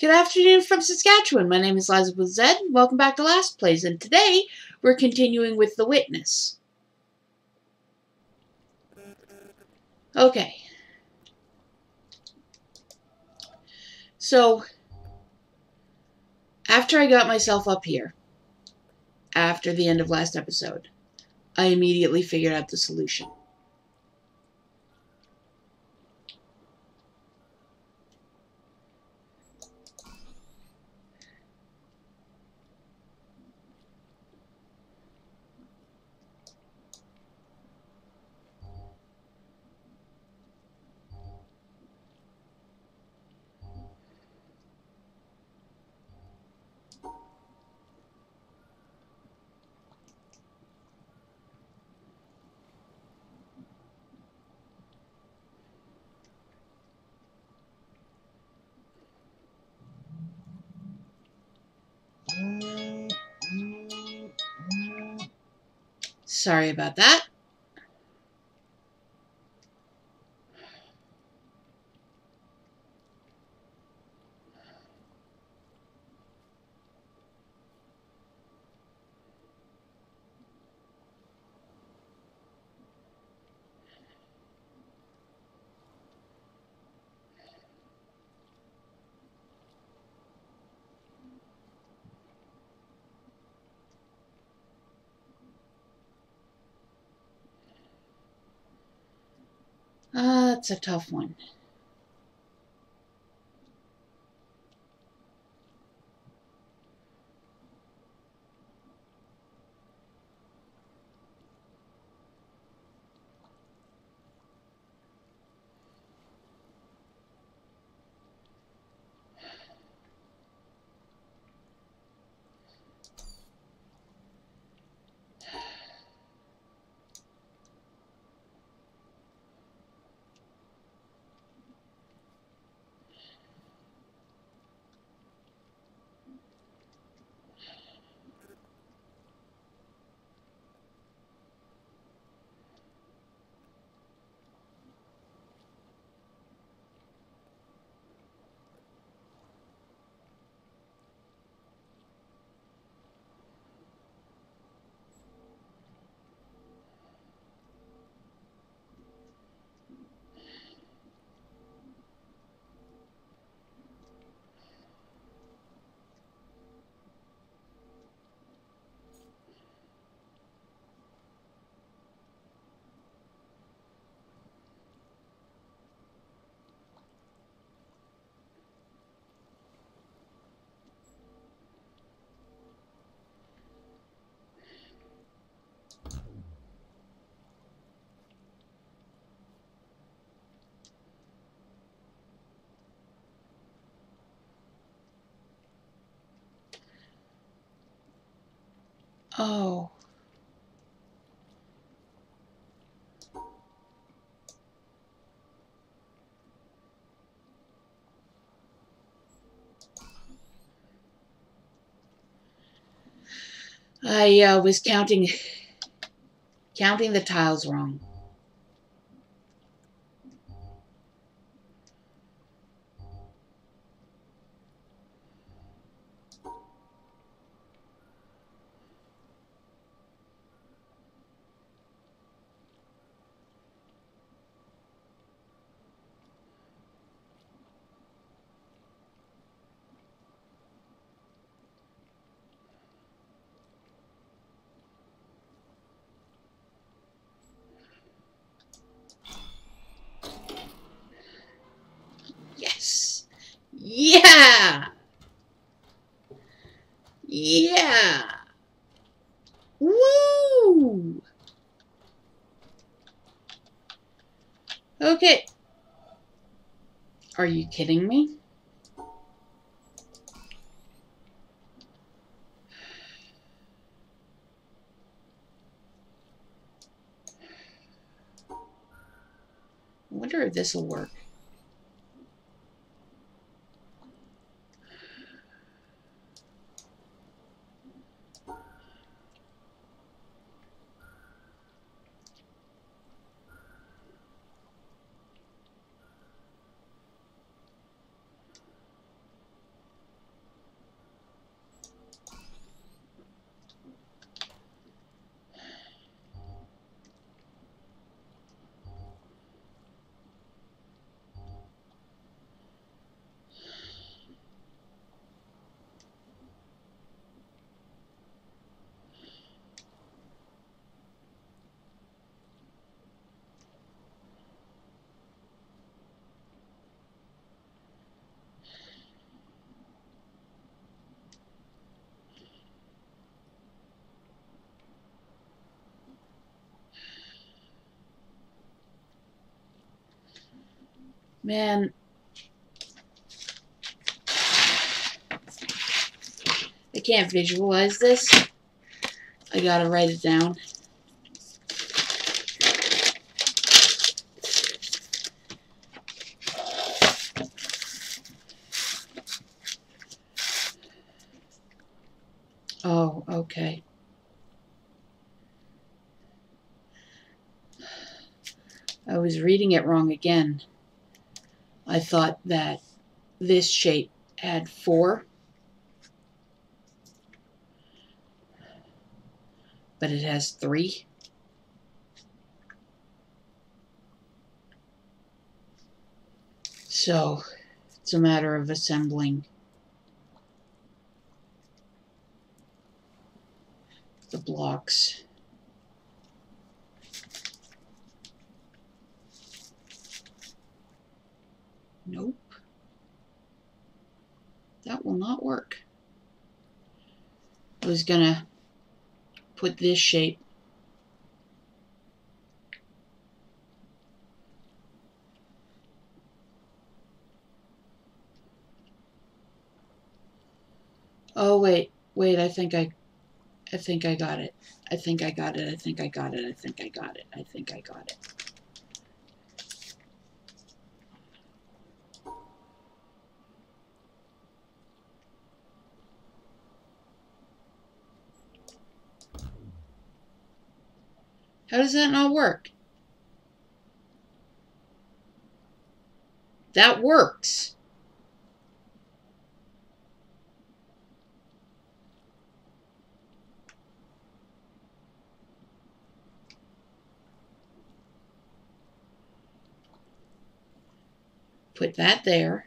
Good afternoon from Saskatchewan. My name is Liza with Z. Welcome back to Last Plays, and today we're continuing with The Witness. Okay. So, after I got myself up here, after the end of last episode, I immediately figured out the solution. Sorry about that. That's a tough one. Oh. I was counting the tiles wrong. Yeah! Yeah! Woo! Okay. Are you kidding me? I wonder if this will work. Man. I can't visualize this. I gotta write it down. Oh, okay. I was reading it wrong again. I thought that this shape had 4, but it has 3. So it's a matter of assembling the blocks. Nope. That will not work. I was gonna put this shape I think I got it. I think I got it. I think I got it. How does that not work? That works. Put that there.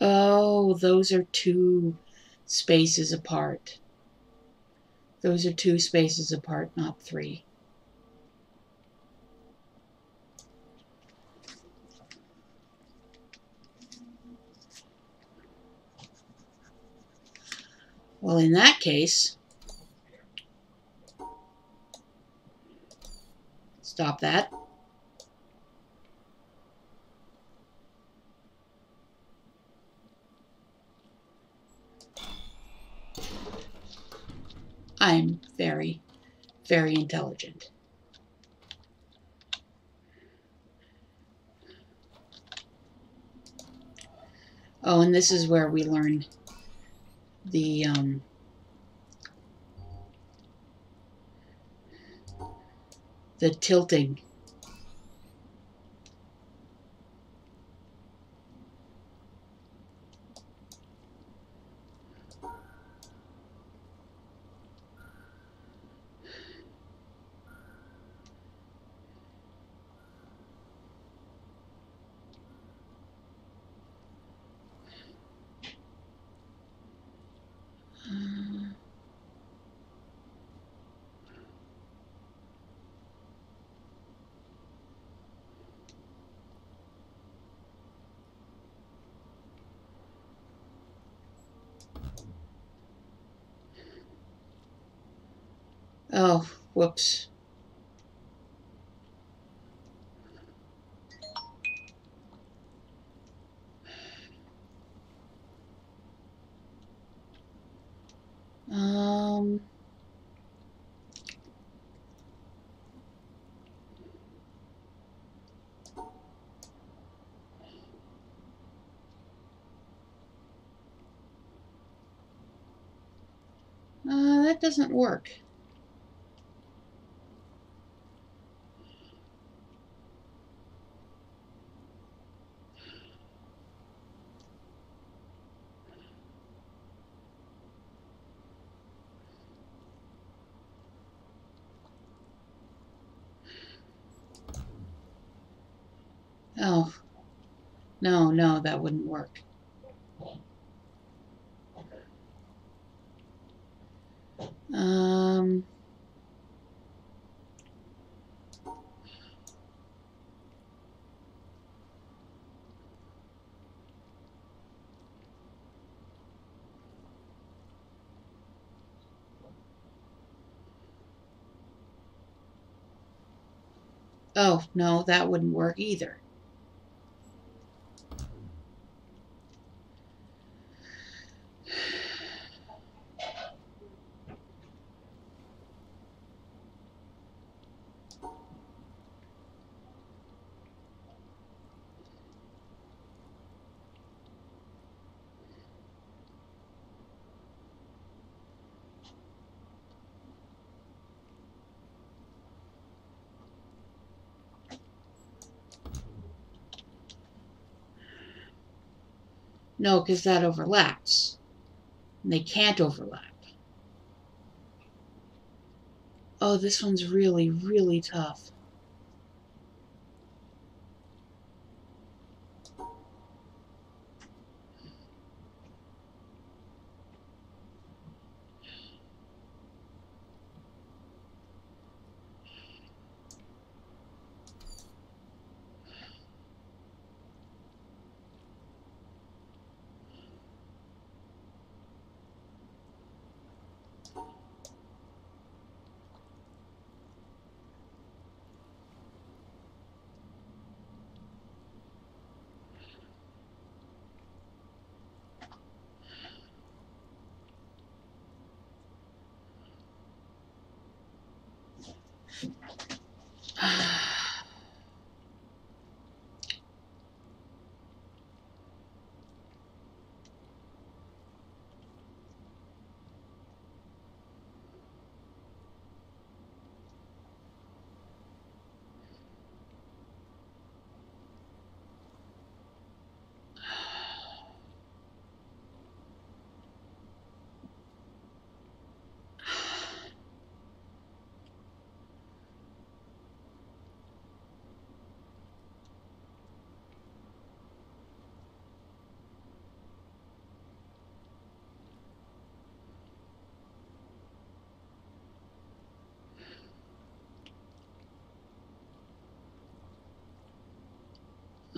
Oh, those are 2 spaces apart. Those are 2 spaces apart, not 3. Well, in that case, stop that. I'm very, very intelligent. Oh, and this is where we learn the tilting. Oh, whoops. That doesn't work. Oh, no, no, that wouldn't work. Oh, no, that wouldn't work either. No, because that overlaps. And they can't overlap. Oh, this one's really, really tough.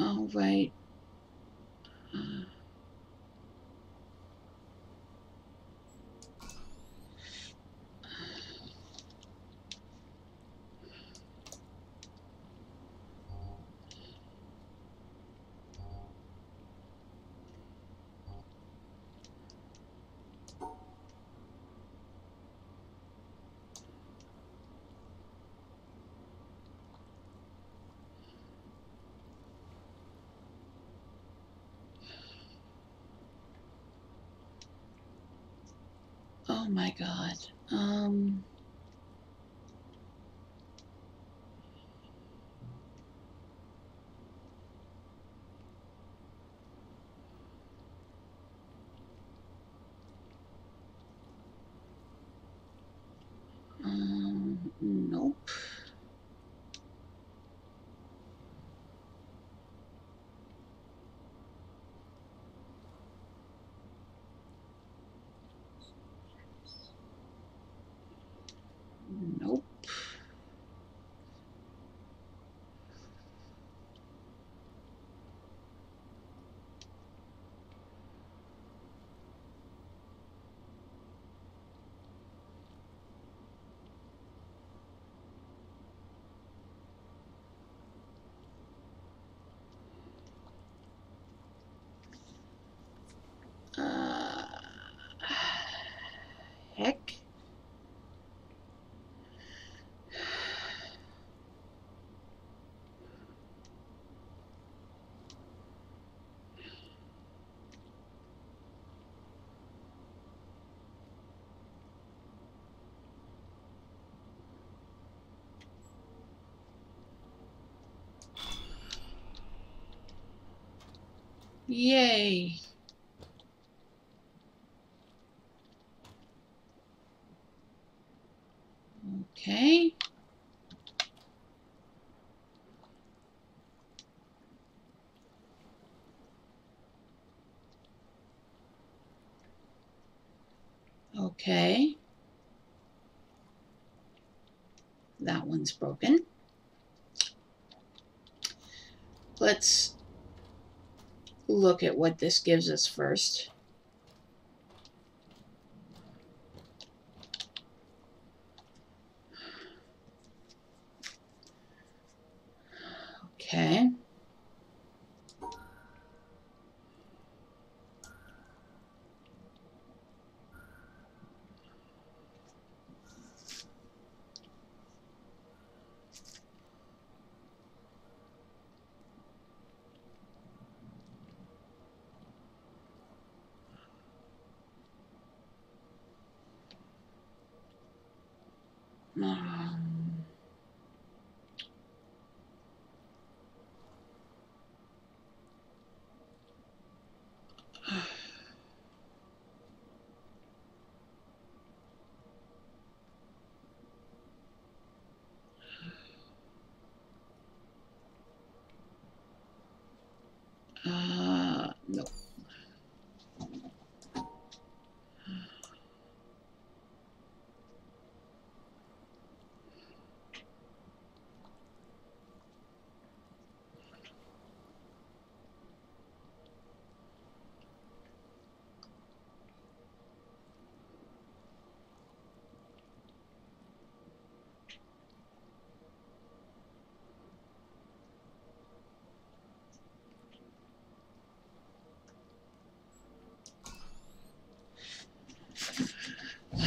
All right. Oh my God. Nope. Heck. Yay. Okay. Okay. That one's broken. Let's look at what this gives us first. Okay. No.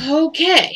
Okay.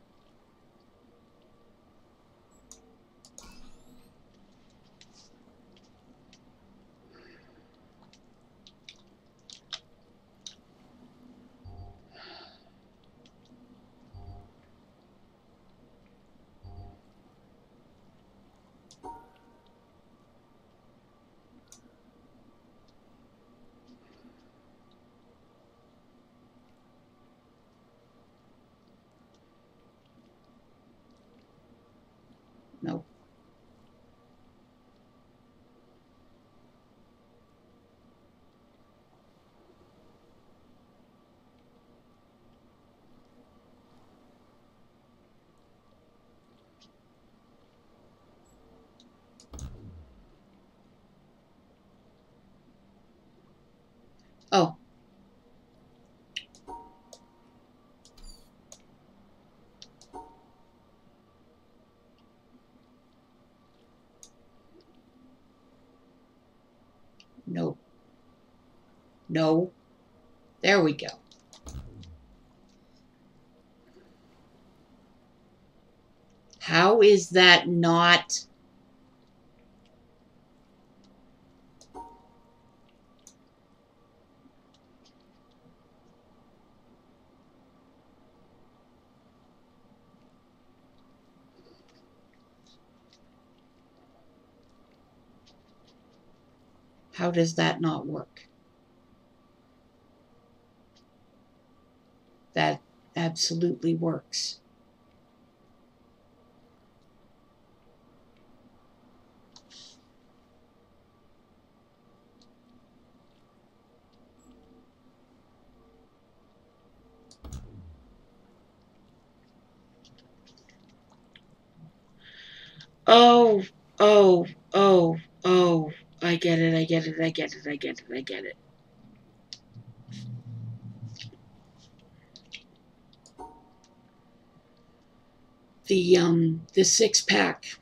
No. Oh. No. No. There we go. How is that not... How does that not work? That absolutely works. Oh. I get it, I get it, I get it, I get it, I get it. The 6-pack.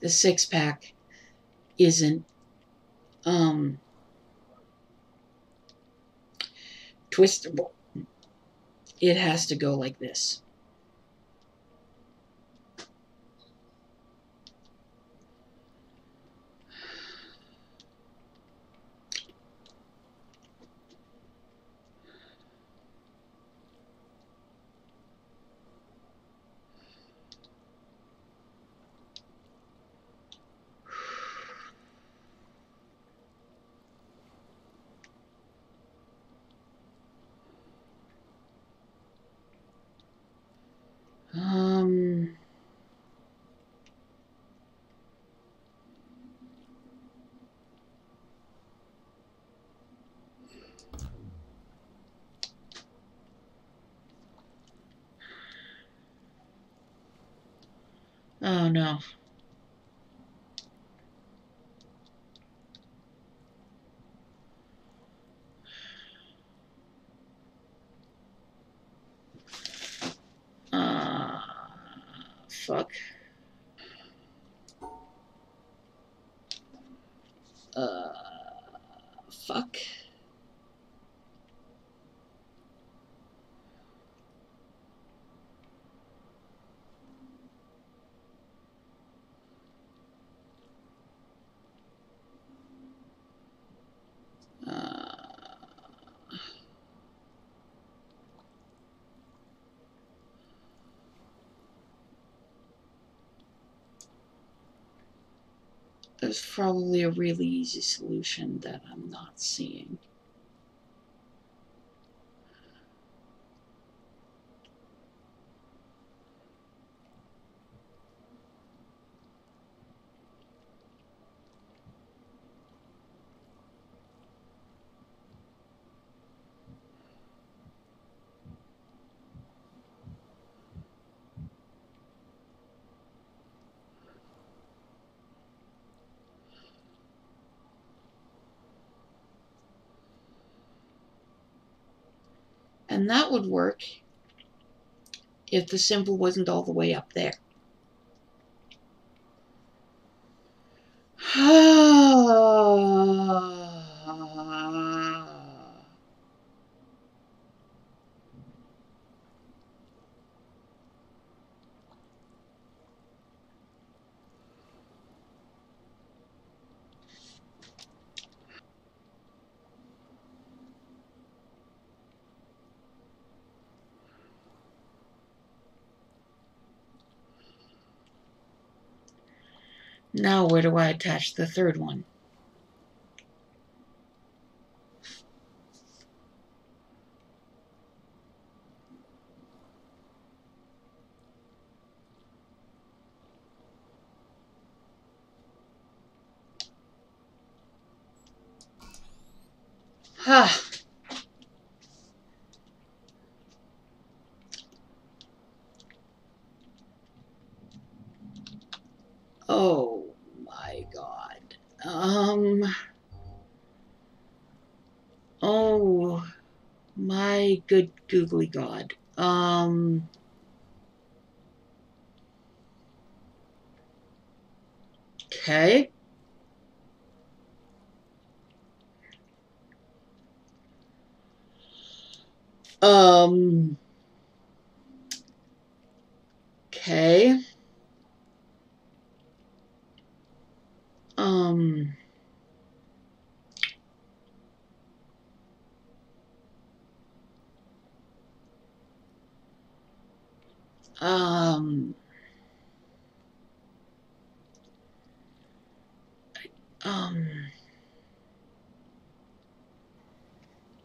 The 6-pack isn't twistable. It has to go like this. Oh no. Fuck. Fuck. There's probably a really easy solution that I'm not seeing. And that would work if the symbol wasn't all the way up there. Now, where do I attach the third one? Ha! Oh. God. Oh my good googly God. Okay. Okay.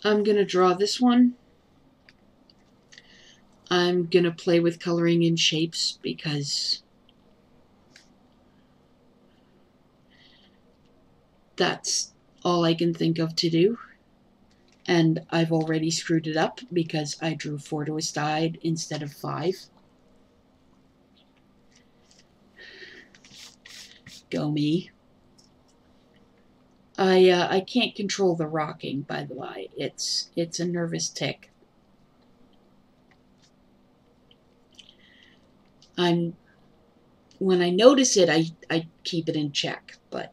I'm gonna draw this one. I'm gonna play with coloring in shapes because that's all I can think of to do. And I've already screwed it up because I drew 4 to a side instead of 5. Go me. I can't control the rocking, by the way. It's a nervous tick. When I notice it, I keep it in check, but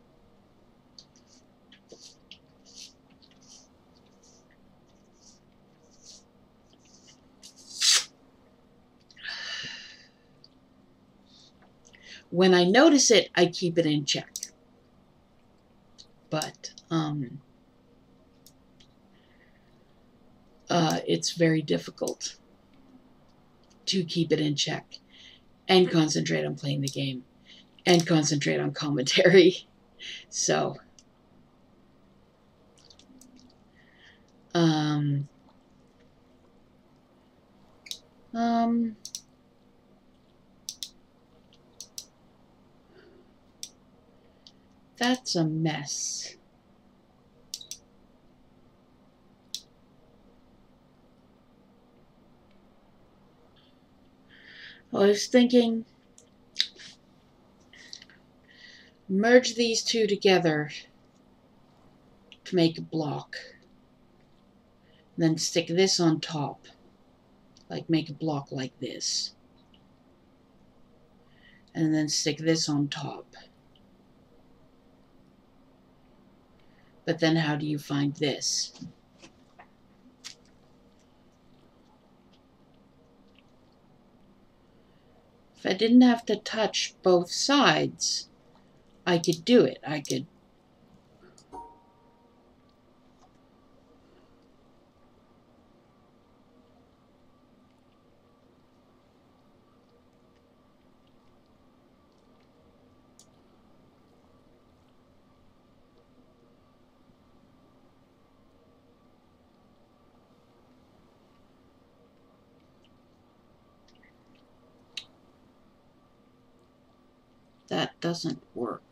when I notice it, I keep it in check. But it's very difficult to keep it in check and concentrate on playing the game and concentrate on commentary. So that's a mess. I was thinking merge these two together to make a block. And then stick this on top. Like make a block like this. And then stick this on top. But then how do you find this? If I didn't have to touch both sides, I could do it. I could That doesn't work.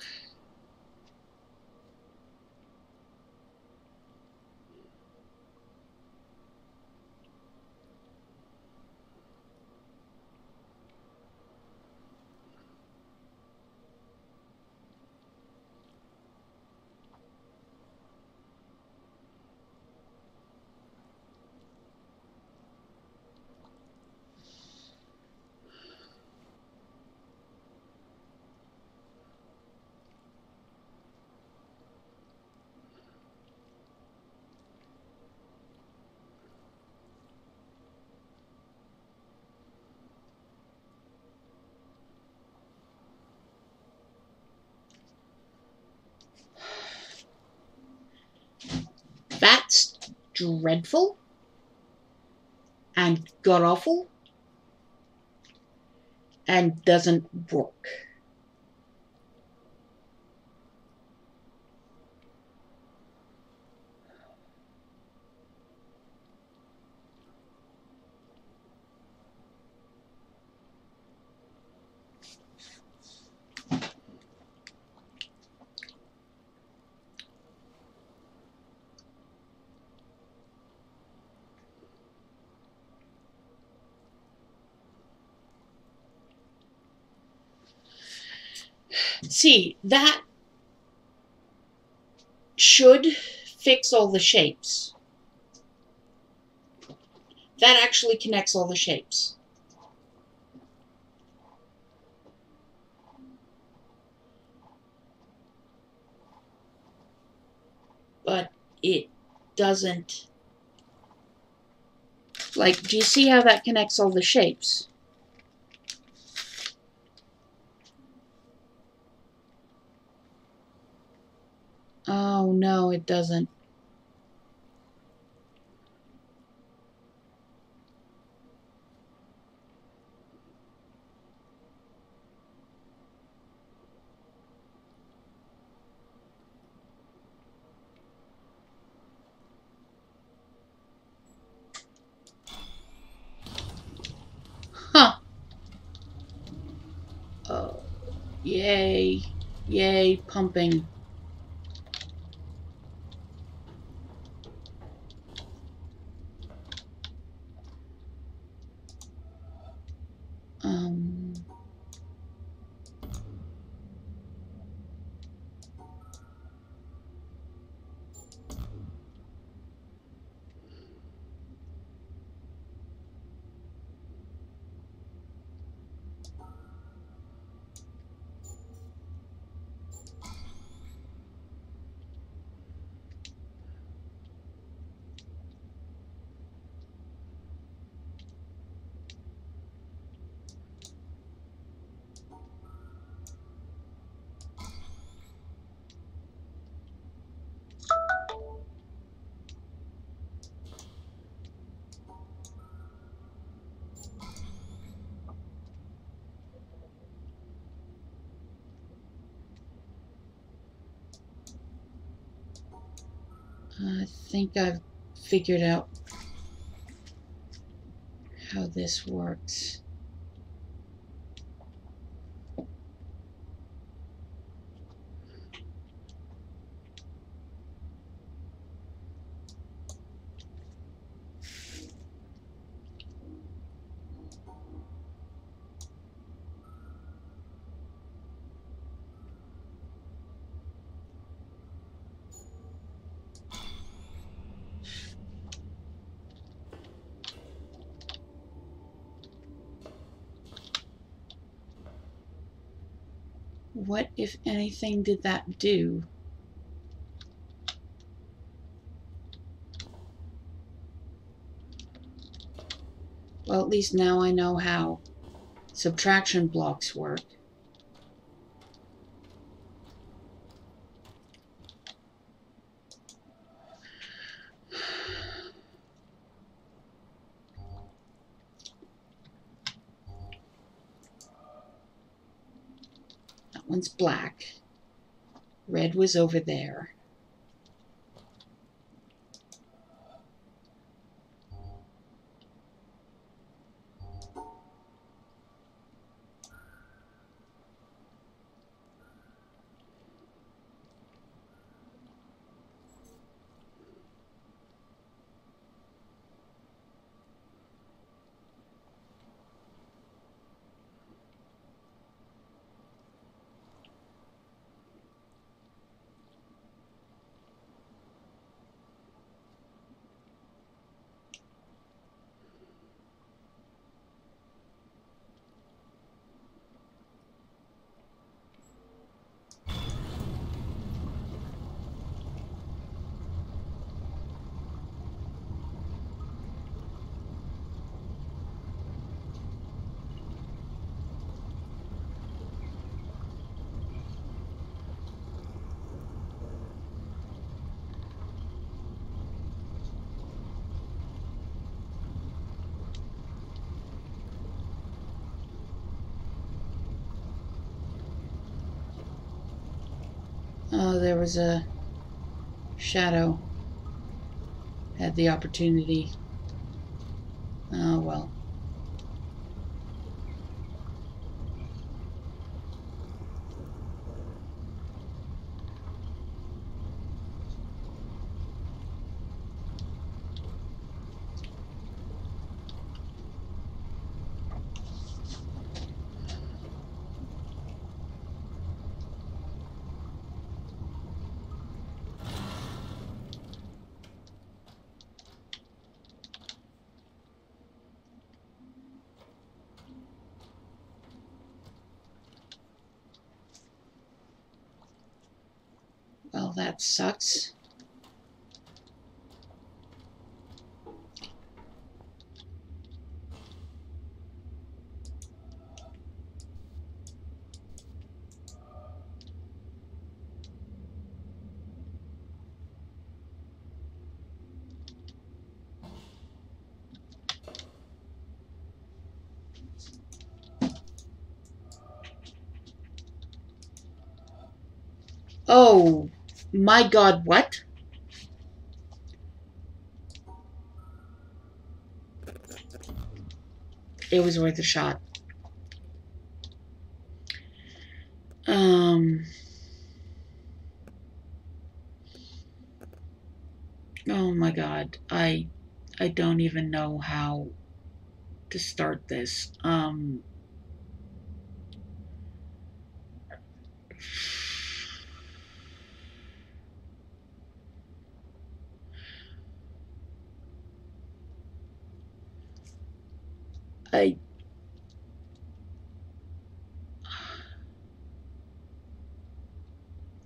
That's dreadful and god-awful and doesn't work. See, that should fix all the shapes. That actually connects all the shapes. But it doesn't. Like, do you see how that connects all the shapes? Oh, no, it doesn't. Huh. Oh, yay. Yay, pumping. I think I've figured out how this works. What, if anything, did that do? Well, at least now I know how subtraction blocks work. That one's black. Red was over there. Oh, there was a shadow. Had the opportunity. Oh, well. Well, that sucks. Oh! My God, what? It was worth a shot. Oh my God, I don't even know how to start this.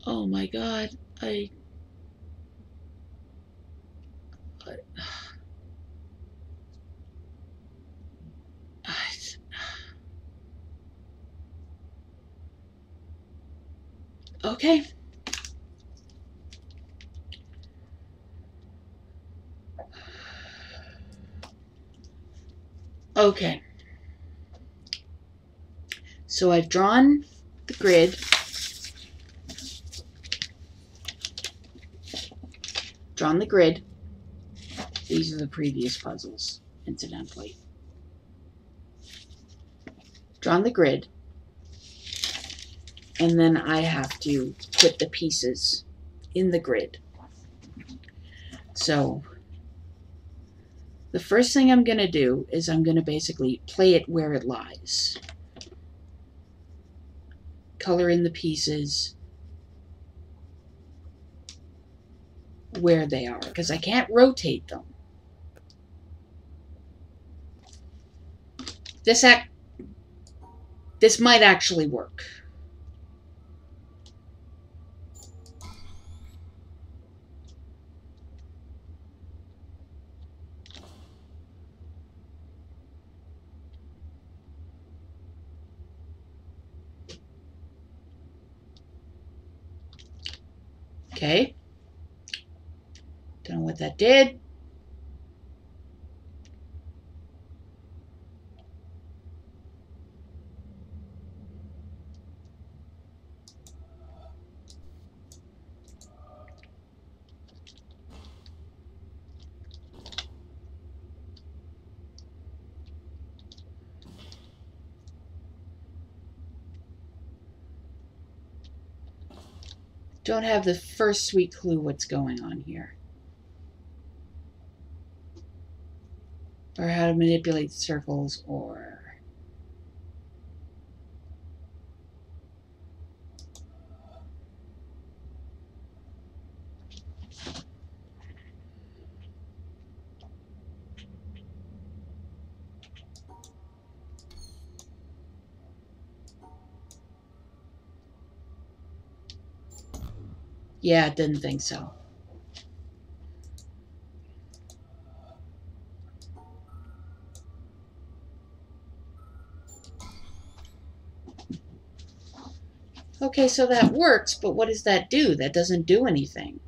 Oh my God, okay. Okay, so I've drawn the grid, These are the previous puzzles, incidentally. Drawn the grid, and then I have to put the pieces in the grid. So the first thing I'm going to do is I'm going to basically play it where it lies. Color in the pieces where they are, because I can't rotate them. This might actually work. Okay. Don't know what that did. Don't have the first sweet clue what's going on here. Or how to manipulate circles or... Yeah, I didn't think so. Okay, so that works, but what does that do? That doesn't do anything.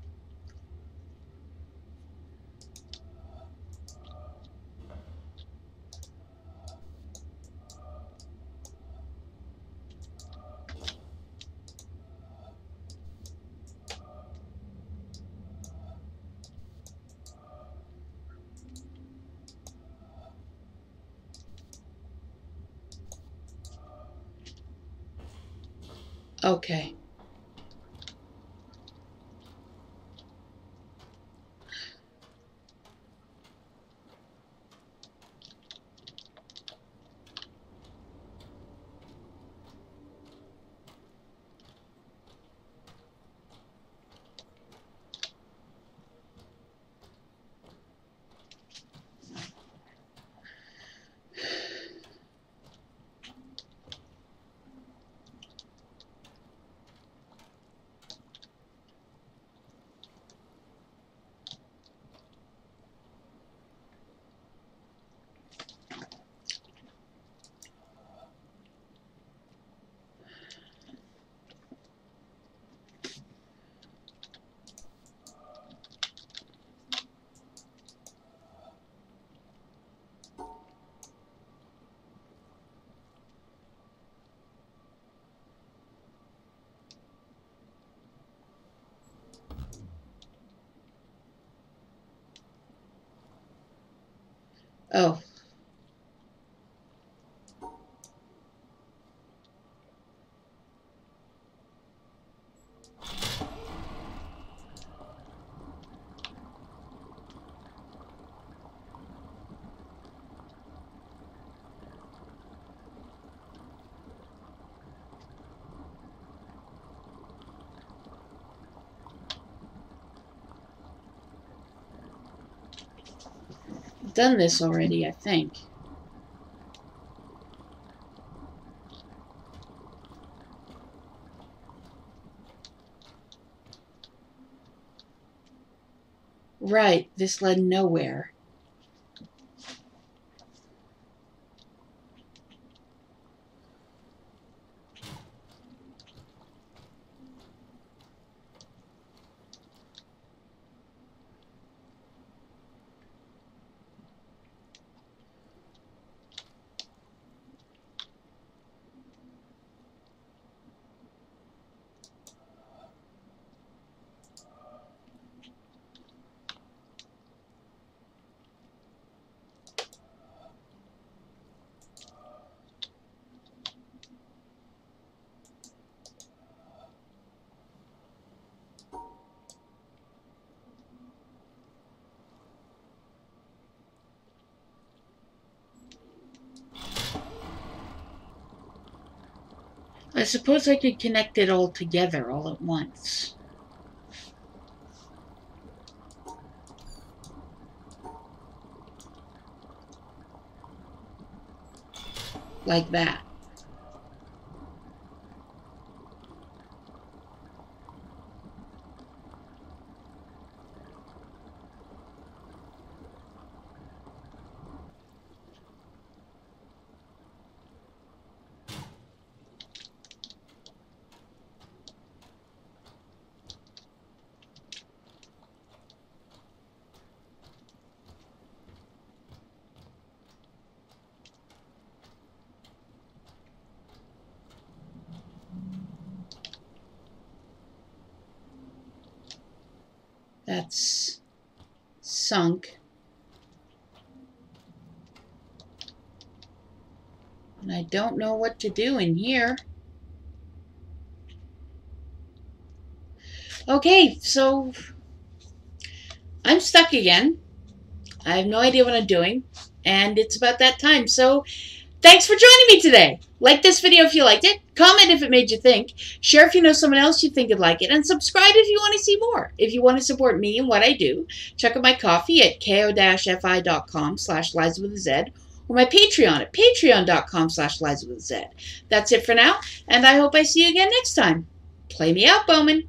Okay. Oh. Done this already, I think. Right, this led nowhere. I suppose I could connect it all together all at once. Like that. That's sunk. And I don't know what to do in here. Okay, so I'm stuck again. I have no idea what I'm doing, and it's about that time. So thanks for joining me today. Like this video if you liked it, comment if it made you think, share if you know someone else you think would like it, and subscribe if you want to see more. If you want to support me and what I do, check out my Ko-Fi at ko-fi.com/Liza with a Z, or my Patreon at patreon.com/Liza with a Z. That's it for now, and I hope I see you again next time. Play me out, Bowman.